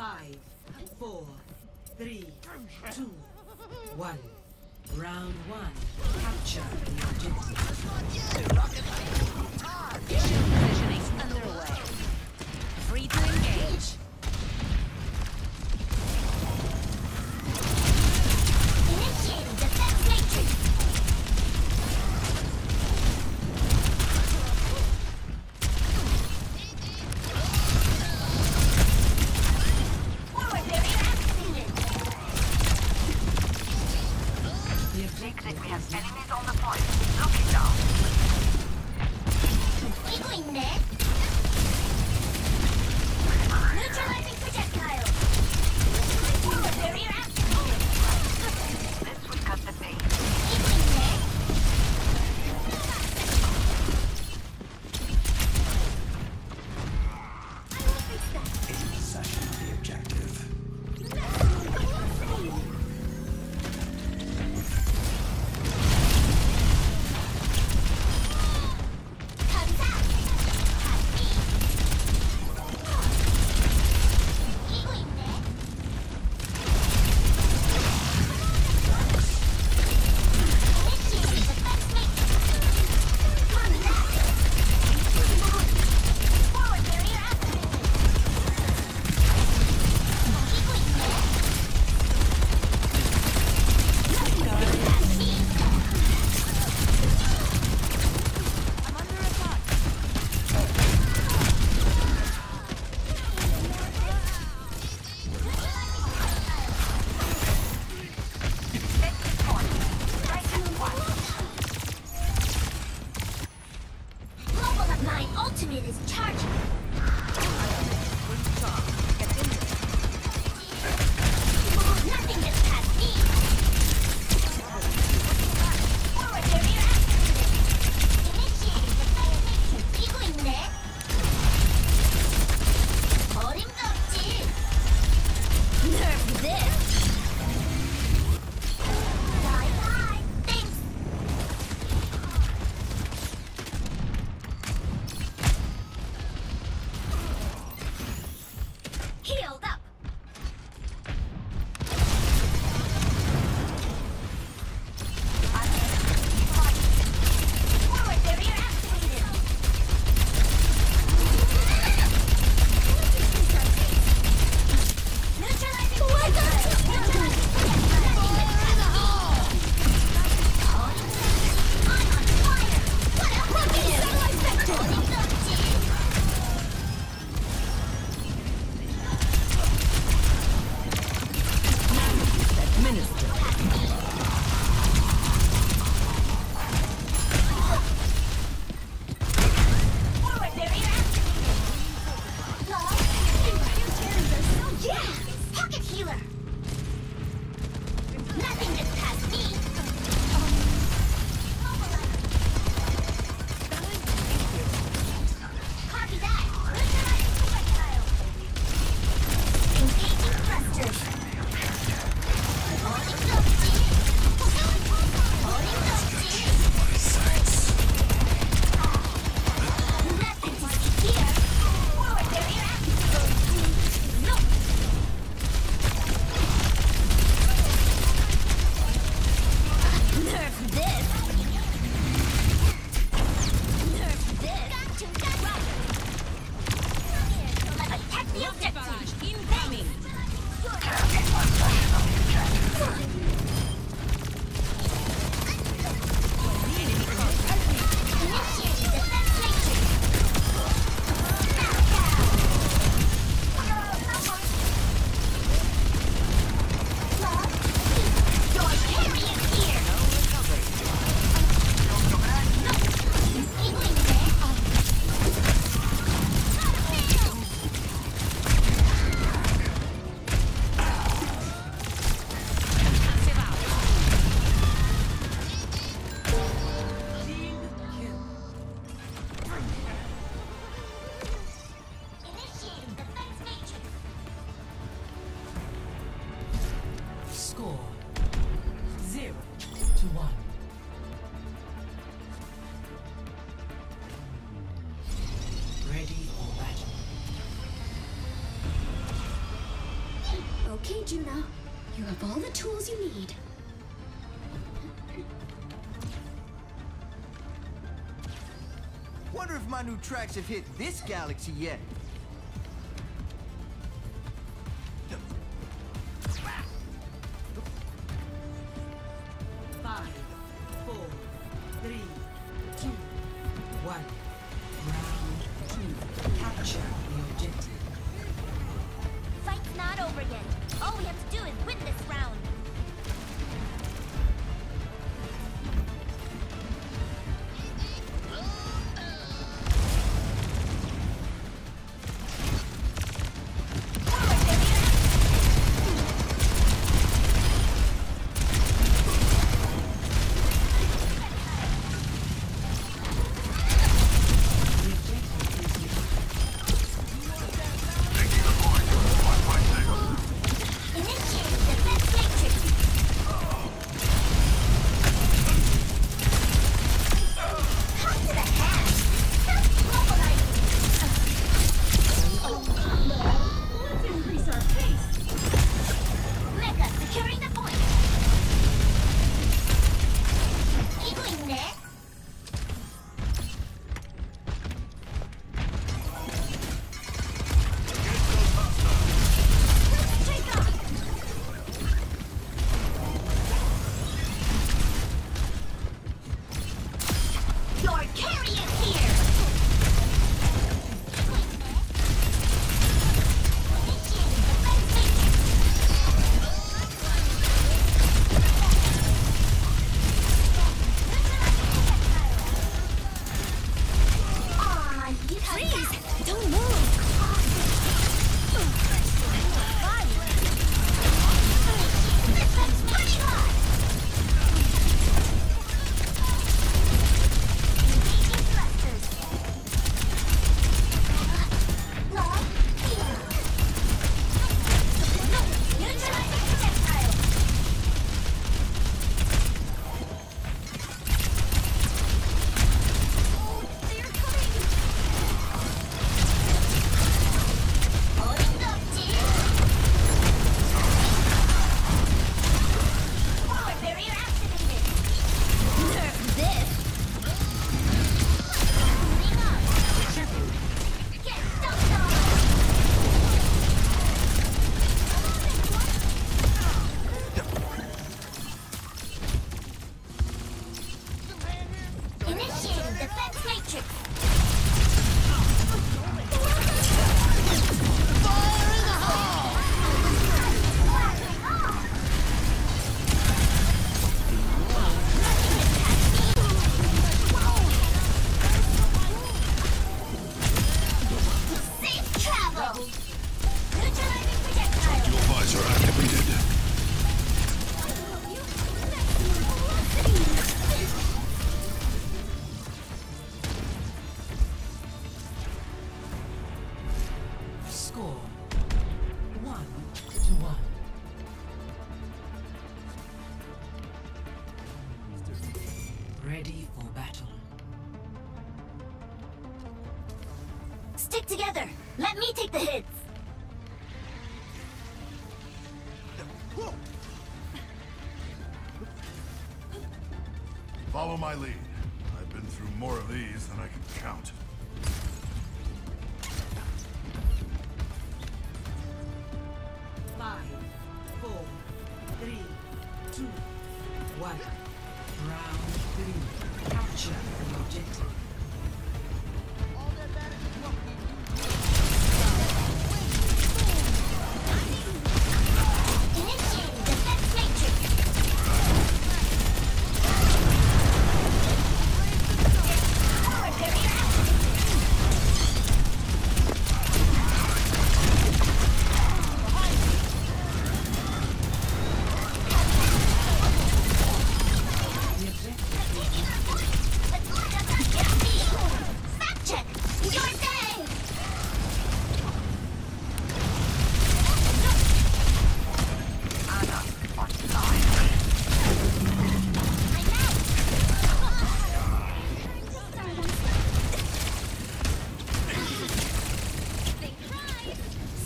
5, 4, 3, 2, 1. Round 1. Capture the objective. Rocket launcher. Mission positioning underway. Free to engage. Initiating defense matrix. Okay, Juno. You have all the tools you need. Wonder if my new tracks have hit this galaxy yet. Stick together! Let me take the hits! Follow my lead. I've been through more of these than I can count.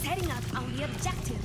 Setting up on the objective.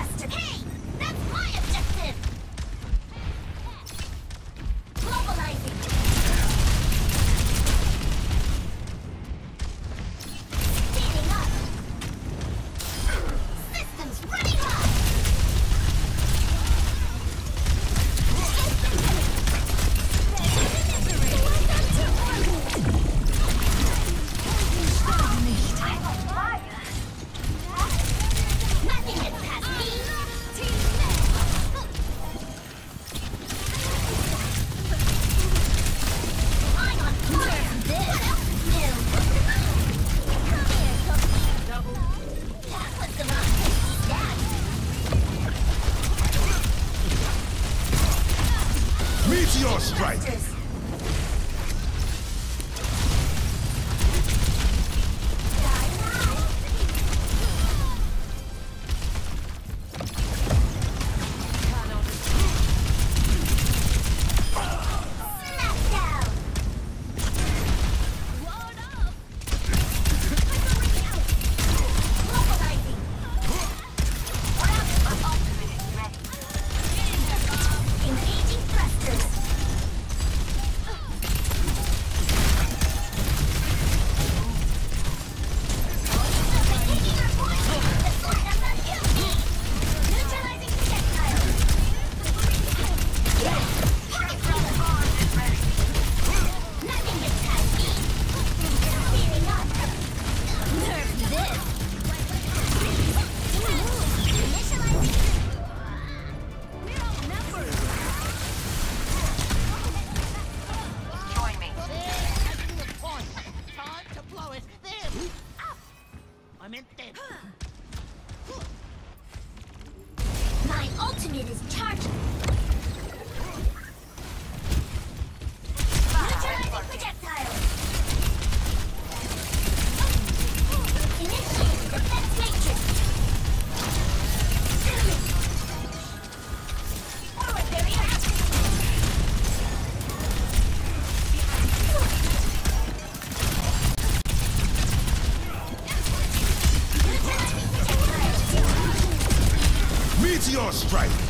interested. Hey, that's my objective. Globalizing. Speeding up. Systems running hot. Meteor strike! My ultimate is charging. Neutralizing projectile. Initiate defense matrix. Forward barrier. Meteor strike.